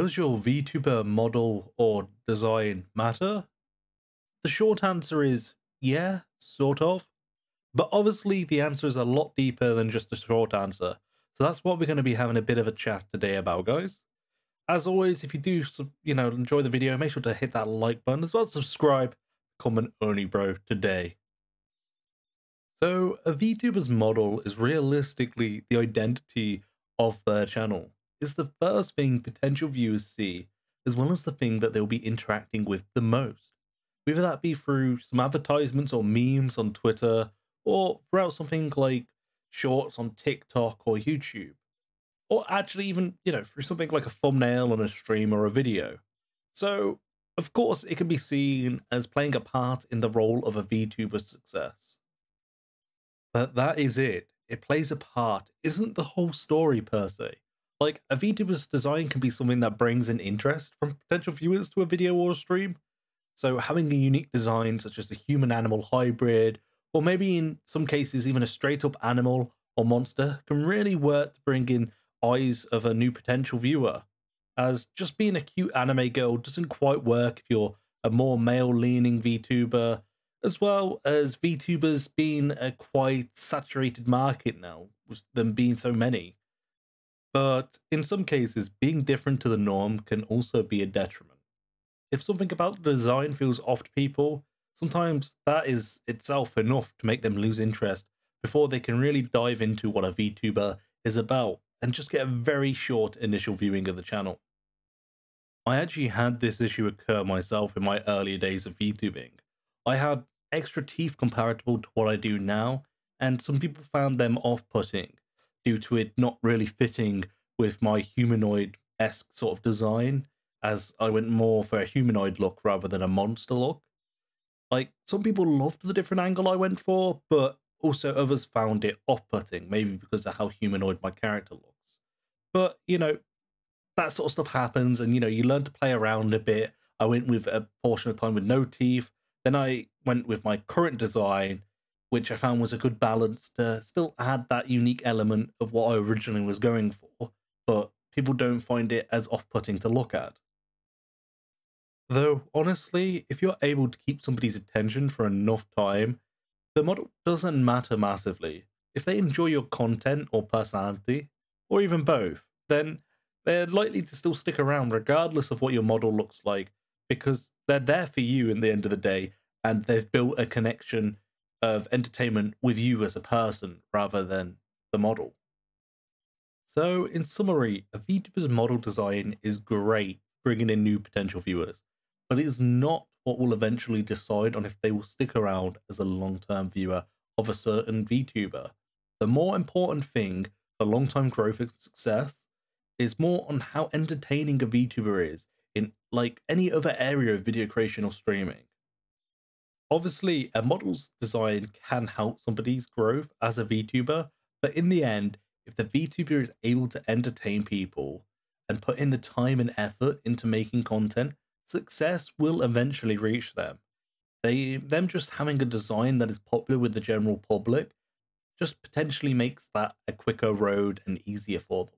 does your VTuber model or design matter? The short answer is yeah, sort of. But obviously the answer is a lot deeper than just a short answer. So that's what we're going to be having a bit of a chat today about, guys. As always, if you do, enjoy the video, make sure to hit that like button as well as subscribe, become an Oni Bro today. So a VTuber's model is realistically the identity of their channel. It's the first thing potential viewers see, as well as the thing that they'll be interacting with the most. Whether that be through some advertisements or memes on Twitter, or throughout something like shorts on TikTok or YouTube, or actually even, through something like a thumbnail on a stream or a video. So, of course, it can be seen as playing a part in the role of a VTuber's success. But that is it. It plays a part, isn't the whole story per se. Like, a VTuber's design can be something that brings an interest from potential viewers to a video or a stream. So having a unique design such as a human-animal hybrid, or maybe in some cases even a straight-up animal or monster, can really work to bring in eyes of a new potential viewer, as just being a cute anime girl doesn't quite work if you're a more male-leaning VTuber, as well as VTubers being a quite saturated market now, with them being so many. But in some cases, being different to the norm can also be a detriment. If something about the design feels off to people, sometimes that is itself enough to make them lose interest before they can really dive into what a VTuber is about and just get a very short initial viewing of the channel. I actually had this issue occur myself in my earlier days of VTubing. I had extra teeth comparable to what I do now, and some people found them off-putting due to it not really fitting with my humanoid-esque sort of design, as I went more for a humanoid look rather than a monster look. Like, some people loved the different angle I went for, but also others found it off-putting, maybe because of how humanoid my character looks. But, that sort of stuff happens, and, you learn to play around a bit. I went with a portion of time with no teeth, then I went with my current design, which I found was a good balance to still add that unique element of what I originally was going for, but people don't find it as off-putting to look at. Though, honestly, if you're able to keep somebody's attention for enough time, the model doesn't matter massively. If they enjoy your content or personality, or even both, then they're likely to still stick around regardless of what your model looks like, because they're there for you in the end of the day, and they've built a connection of entertainment with you as a person rather than the model. So, in summary, a VTuber's model design is great, bringing in new potential viewers, but it is not what will eventually decide on if they will stick around as a long-term viewer of a certain VTuber. The more important thing for long-term growth and success is more on how entertaining a VTuber is in, like, any other area of video creation or streaming. Obviously, a model's design can help somebody's growth as a VTuber, but in the end, if the VTuber is able to entertain people and put in the time and effort into making content, success will eventually reach them. Them just having a design that is popular with the general public just potentially makes that a quicker road and easier for them.